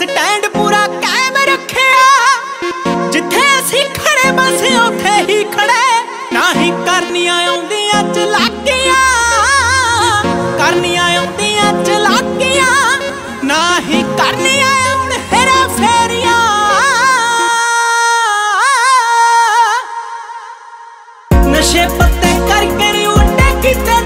Stand पूरा कायम रखिया, जिथे असी खड़े बस उथे ही खड़े। ना ही करनिया आउंदियां चलाकियां, करनिया आउंदियां चलाकियां, ना ही करनिया आउण हेरा फेरिया। नशे पत्ते करके उठे किते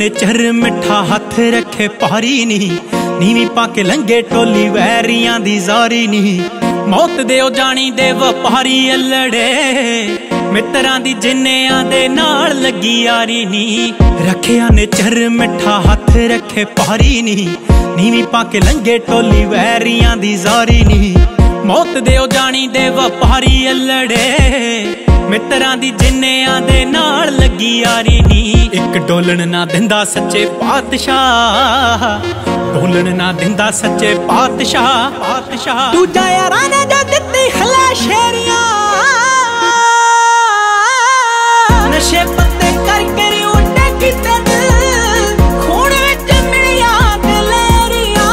ने चर मिठा हाथ रखे पारी नी, नीवी पाके लंगे टोली वैरियां दी जारी नी। मौत दे ओ जानी दे वपारी अलड़े, मित्रां दी जिन्नेयां दे नाल लगी यारी नी। रखिया ने चर मिठा हाथ रखे पारी नी, नीवी पाके लंगे टोली वैरियां दी जारी नी। मौत दे ओ जानी दे वपारी अलड़े, मित्रां दी जिन्नेयां दे नाल लगी यारी नी। एक डोलन ना दिंदा सच्चे पातशाह, डोलन ना दिंदा सच्चे पातशाह, पातशाह। दूजा यारा ने जो दित्ती खला शेरियां, नशे पत्ते करके उठे किते दिल, खून विच मिलिया दलेरियां।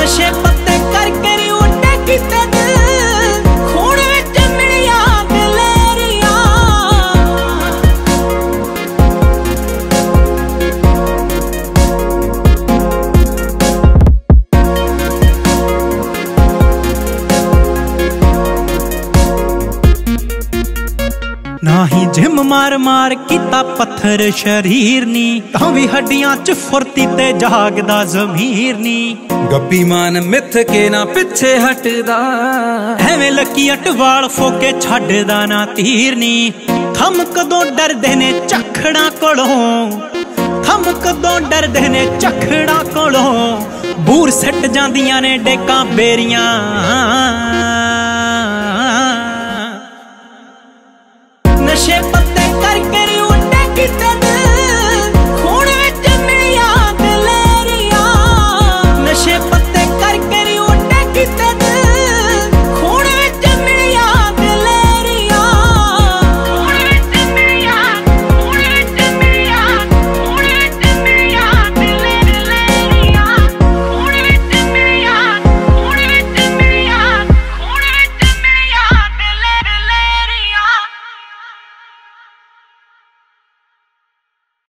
नशे पत्ते करके उठे किते दिल, ना ही जिम मार मार किता पत्थर शरीर नी, तां वी हड्डियां च फुरती ते जागदा ज़मीर नी। गप्पी मान मिथ के ना पिछे हटदा, एवें लकी अटवाल फोके छड्डदा ना तीर नी। थम कदों डरदे ने चखड़ा कोलों, थम कदों डरदे ने चखड़ा कोलों। बूर सट जांदियां ने डेकां बेरियां,